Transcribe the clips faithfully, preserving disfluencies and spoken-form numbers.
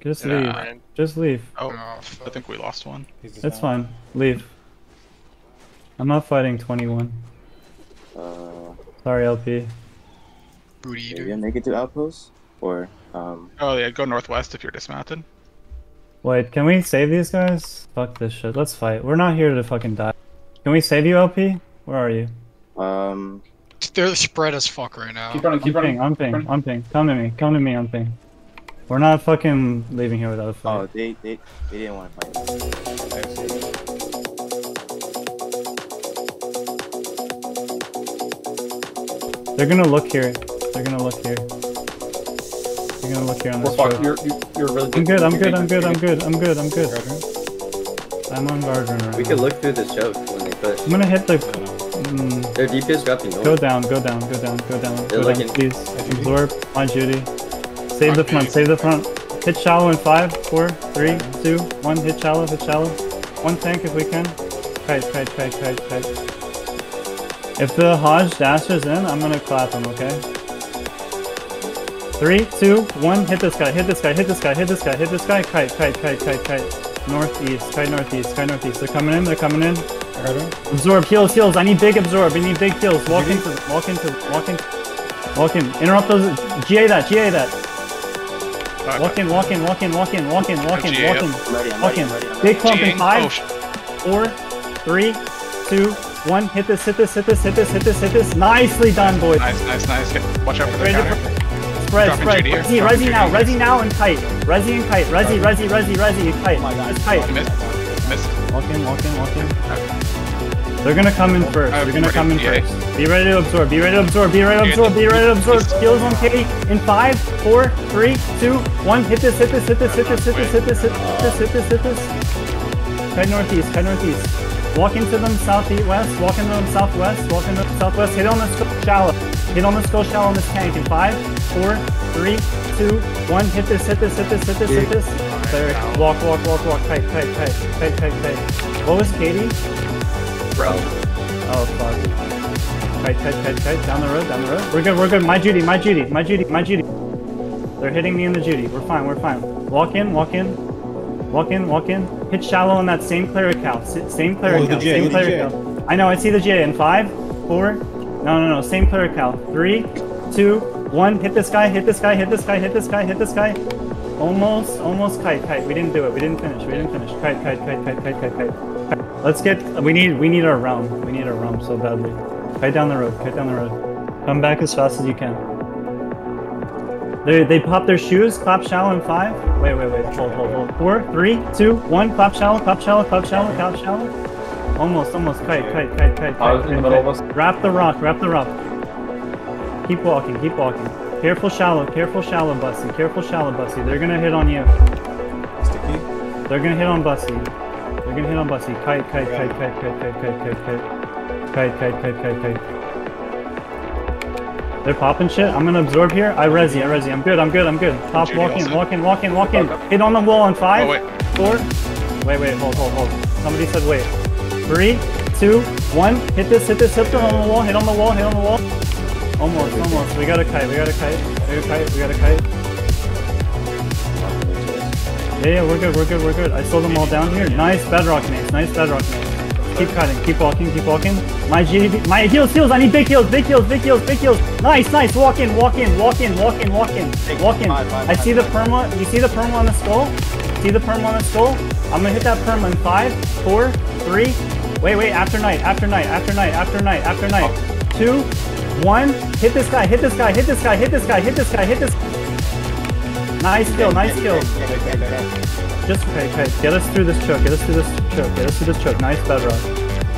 Just leave. Yeah, Just leave. Oh, no, I think we lost one. That's fine. Leave. I'm not fighting twenty-one. Uh, Sorry, L P. Booty eater. Are you gonna make it to outpost? Or, um... Oh, yeah, go northwest if you're dismounted. Wait, can we save these guys? Fuck this shit. Let's fight. We're not here to fucking die. Can we save you, L P? Where are you? Um... They're spread as fuck right now. Keep running, keep running. I'm ping, I'm ping. Come to me, come to me, I'm ping. We're not fucking leaving here without a fight. Oh, they, they, they didn't want to fight. They're gonna look here. They're gonna look here. They're gonna look here on this road. You're, you're really I'm good, I'm good, I'm good, I'm good, I'm good, I'm good. I'm on guard right now. We could look through this choke when they push. I'm gonna hit the... Mm, Their D P S dropping north. Go down, go down, go down, go down, They're go looking. down, please. Absorb on duty. Save the front, save the front. Hit shallow in five, four, three, two, one. Hit shallow, hit shallow. One tank if we can. Kite, kite, kite, kite, kite. If the Hajj dashes in, I'm gonna clap him, okay? Three, two, one, hit this guy, hit this guy, hit this guy, hit this guy, hit this guy, kite, kite, kite, kite, kite. Northeast, kite northeast, kite northeast. They're coming in, they're coming in. Absorb, heals, heals, I need big absorb, I need big heals. Walk into, walk into, walk in, walk in. Interrupt those, G A that, G A that. Walk in, walk in, walk in, walk in, walk in, walk in, walk in, walk in. Big clump in five, four, three, two, one, hit this, hit this, hit this, hit this, hit this, hit this. Nicely done, boys. Nice, nice, nice. Hit. Watch out for the counter. Spread, spread. Resi, resi now, resi now and kite. Resi and kite, resi, resi, resi, resi, and kite. Just kite. Missed, missed. Walk in, walk in, walk in. They're gonna come in first, they're gonna come in first. Be ready to absorb, be ready to absorb, be ready to absorb, be ready to absorb. Skills on K in five, four, three, two, one. Hit this, hit this, hit this, hit this, hit this, hit this, hit this, hit this, hit this. Kite northeast, kite northeast. Walk into them southeast, walk into them southwest, walk into them southwest, hit on the skull shallow, hit on the skull shallow on this tank in five, four, three, two, one, hit this, hit this, hit this, hit this, hit this, there, walk, walk, walk, walk, tight, tight, tight, tight, tight, tight. What was Katie? Bro. Oh, fuck. Tight, tight, tight, tight, down the road, down the road. We're good, we're good, my Judy, my Judy, my Judy, my Judy. They're hitting me in the Judy, we're fine, we're fine. Walk in, walk in. Walk in, walk in. Hit shallow on that same cleric house. Same cleric oh, house. J, same cleric house. I know, I see the J in five, four, no, no, no, same cleric house. Three, two, one. Hit this guy, hit this guy, hit this guy, hit this guy, hit this guy. Almost, almost kite, kite. We didn't do it. We didn't finish. We didn't finish. Kite, kite, kite, kite, kite, kite, kite. Let's get, we need, we need our realm. We need our realm so badly. Kite down the road, kite down the road. Come back as fast as you can. They, they pop their shoes, clap shallow in five. Wait, wait, wait, hold, hold, hold. Four, three, two, one, clap shallow, clap shallow, clap shallow, clap shallow. Almost, almost, kite, kite, kite, kite, kite, in the middle of us. Wrap the rock, wrap the rock. Keep walking, keep walking. Careful shallow, careful shallow, Bussy, careful shallow, Bussy. They're gonna hit on you. Sticky. They're gonna hit on Bussy. They're gonna hit on Bussy. Kite, kite, kite, kite, kite, kite, kite, kite, kite, kite, kite, kite, kite. They're popping shit. I'm gonna absorb here. I resi, I resi. I'm good, I'm good, I'm good. Top, walk in, walk in, walk in, walk in. Hit on the wall on five, oh, wait. four. Wait, wait, hold, hold, hold. Somebody said wait. Three, two, one. Hit this, hit this, hit this. On the wall, hit on the wall, hit on the wall. Almost, almost. We got a kite, we got a kite. We got a kite, we got a kite. Yeah, yeah, we're good, we're good, we're good. I sold them all down here. Nice bedrock names, nice bedrock names. Keep cutting, keep walking, keep walking. My G D B, my heals, heals, I need big heals, big heals, big heals, big heals. Nice, nice, walk in, walk in, walk in, walk in, walk in, walk in. I see the perma, you see the perma on the skull? See the perma on the skull? I'm gonna hit that perma in five, four, three. Wait, wait, after night, after night, after night, after night, after night. Two, one, hit this guy, hit this guy, hit this guy, hit this guy, hit this guy, hit this guy. Nice kill, nice kill. Just okay, okay. Get us through this choke. Get us through this choke. Get us through this choke. Nice bedrock.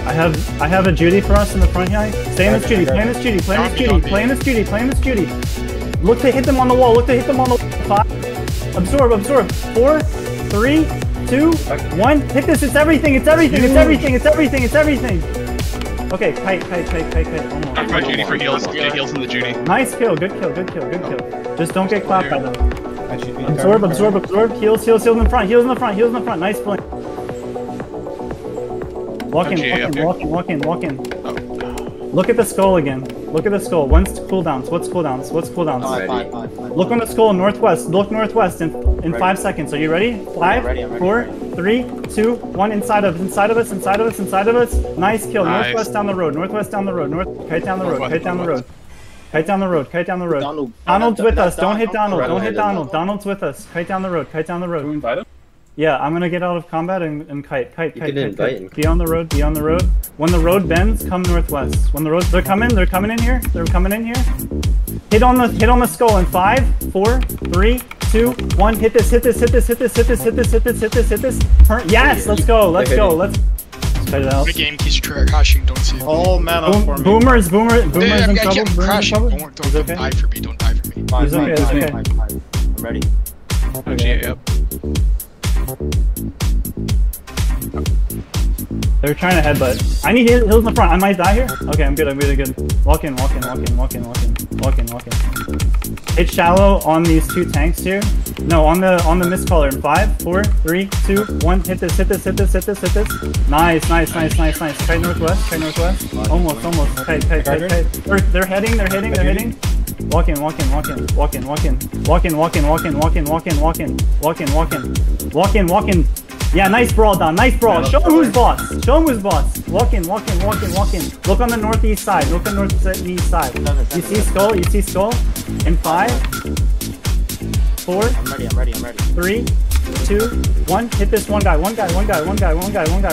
I have I have a Judy for us in the front here. Stay in this Judy. Play in this Judy. Play in this Judy. Play in this Judy. Play in this Judy. Look to hit them on the wall. Look to hit them on the wall. Five. Absorb. Absorb. Four. Three. Two. One. Hit this. It's everything. It's everything. It's everything. It's everything. It's everything. Okay. Kite. Kite. Kite. Kite. Kite. Almost. Talk about Judy for heals. Get heals in the Judy. Nice kill. Good kill. Good kill. Good kill. Just don't get clapped by them. Absorb, absorb, absorb, heals, heals, heals in the front, heals in the front, heals in the front, nice blink. Walk in, walk in, walk in, walk in, walk in. Look at the skull again. Look at the skull. When's cooldowns? What's cooldowns? What's cooldowns? Five, five, five, five. Look on the skull northwest. Look northwest in in ready. five seconds. Are you ready? Five, ready, ready, four, three, two, one. Inside of inside of us. Inside of us. Inside of us. Nice kill. Nice. Northwest down the road. Northwest down the road. North. Kite down the road. Kite down the road. Kite down the road. Kite down the road. Donald. Donald's with us. Don't hit Donald. Don't hit Donald. Donald's with us. Kite down the road. Kite down the road. You invite him? Yeah, I'm gonna get out of combat and, and kite, kite, kite, kite, kite. Be on the road, be on the road. When the road bends, come northwest. When the road, they're coming, they're coming in here, they're coming in here. Hit on the, hit on the skull in five, four, three, two, one. Hit this, hit this, hit this, hit this, hit this, hit this, hit this, hit this, hit this. Yes, let's go, let's go, let's. Cut it out. The game keeps crashing. Don't see it. Oh man, I'm for me. Boomers, boomers, boomers in trouble. Crashing. Don't, don't die for me. Don't die for me. It's okay. It's okay. I'm ready. Okay. Yep. They're trying to headbutt. I need heals in the front. I might die here. Okay, I'm good. I'm really good. Walk in, walk in, walk in, walk in, walk in, walk in, walk in. Hit shallow on these two tanks here. No, on the on the miscaller. In five, four, three, two, one. Hit this, hit this, hit this, hit this, hit this. Nice, nice, nice, nice, nice. Kite northwest, kite northwest. Almost, almost. Kite, kite, kite, kite. They're, they're heading, they're hitting, they're hitting. Walk in, walk in, walk in, walk in, walk in, walk in, walk in, walk in, walk in, walk in, walk in, walk in, walk in, walk in, walk in. Yeah, nice brawl, Don. Nice brawl. Show him who's boss. Show him who's boss. Walk in, walk in, walk in, walk in. Look on the northeast side. Look on the northeast side. You see skull? You see skull? In five, four, I'm ready, I'm ready, I'm ready. Three, two, one. Hit this one guy. One guy. One guy. One guy. One guy. One guy.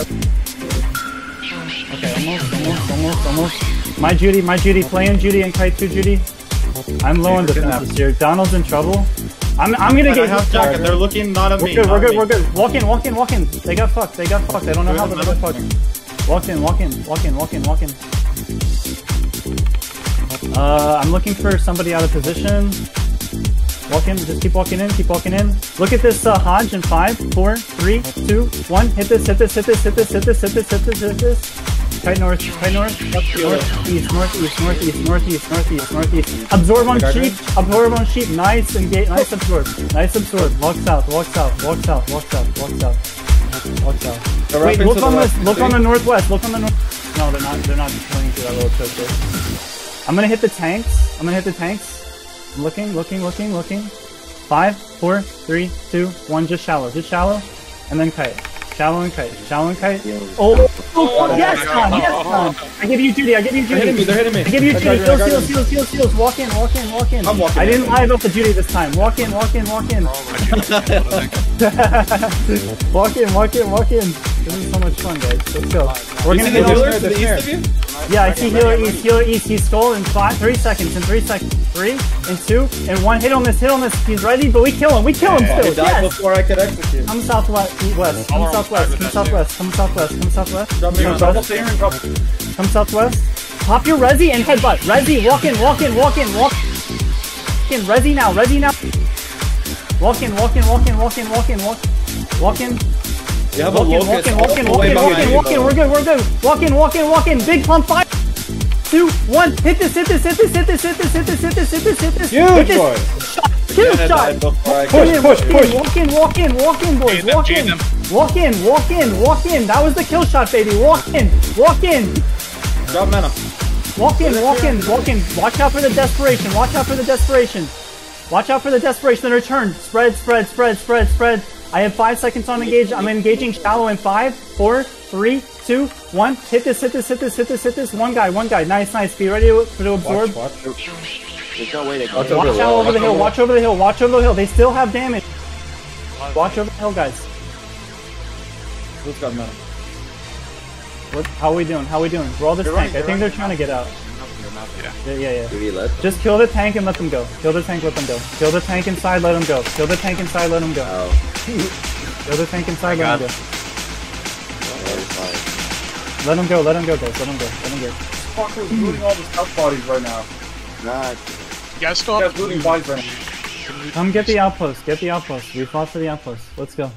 Okay, almost, almost, almost, almost. My Judy, my Judy, playing Judy and Kite two Judy. I'm low on defenses here. Donald's in trouble. I'm I'm gonna get half jacket. They're looking not at me. We're good. We're good. We're good. Walk in. Walk in. Walk in. They got fucked. They got fucked. I don't know how they got fucked. Walk in. Walk in. Walk in. Walk in. Walk in. Uh, I'm looking for somebody out of position. Walk in. Just keep walking in. Keep walking in. Look at this uh, Hodge in five, four, three, two, one. Hit this. Hit this. Hit this. Hit this. Hit this. Hit this. Hit this. Hit this. Right north, right north, north, east, northeast, northeast, northeast, northeast, northeast. Absorb on sheep, absorb on sheep. Nice engage, nice absorb, nice absorb. Walk south, walk south, walk south, walk south, walk south, walk south. Wait, look on the, look on the northwest, look on the north. No, they're not, they're not killing through that little church. I'm gonna hit the tanks. I'm gonna hit the tanks. I'm looking, looking, looking, looking. Five, four, three, two, one. Just shallow, just shallow, and then kite. Shallow and kite, shallow and kite. Oh, oh, oh yes, Don, yes, Don. I give you duty, I give you duty. They're hitting me, they're hitting me. I give you duty, steals, steals, steals, steals, steals. Walk in, walk in, walk in. I'm walking. I didn't lie about the duty this time. Walk in, walk in, walk in. Walk in, walk in, walk in. This is so much fun, guys. Let's go. We're gonna get healer to the east of you? Yeah, I see healer east, healer east. He's skull in five, three seconds, in three seconds. Three, and two, and one. Hit on this, hit on this. He's ready, but we kill him. We kill him still. He died before I could execute. Come southwest, west. Come southwest. Come southwest, come southwest, come southwest, come southwest, come southwest. Pop your resi and headbutt. Resi, walk in, walk in, walk in, walk in. Resi now, resi now. Walk in, walk in, walk in, walk in, walk in, walk in, walk in. You have a locust all the way behind you, bro. Walk in, walk in, walk in, walk in. We're good, we're good. Walk in, walk in, walk in. Big pump five, two, one. Hit this, hit this, hit this, hit this, hit this, hit this, hit this, hit this, hit this. Huge boy. Kill shot! Push, push, push! Walk in, walk in, walk in, boys! Walk in! Walk in, walk in, walk in! That was the kill shot, baby! Walk in, walk in! Drop mana. Walk in, walk in, walk in! Watch out for the desperation! Watch out for the desperation! Watch out for the desperation and return! Spread, spread, spread, spread, spread! I have five seconds on engage. I'm engaging shallow in five, four, three, two, one. Hit this, hit this, hit this, hit this, hit this. One guy, one guy. Nice, nice. Be ready to, to absorb. Watch, watch. There's no way they watch over, watch out over the hill, watch over the hill, watch over the hill. They still have damage. Watch over the hill, guys. Who's got mana? What, how we doing? How we doing? Roll this tank. I think they're trying to get out. Yeah, yeah, yeah. Just kill the tank and let them go. Kill the tank, let them go. Kill the tank inside, let them go. Kill the tank inside, let them go. Kill the tank inside, let them go. Let them go, let them go, guys. Let them go, let them go. Fucker is looting all the tough bodies right now. Nah, you guys stop. Come get the outpost, get the outpost. We fought for the outpost. Let's go.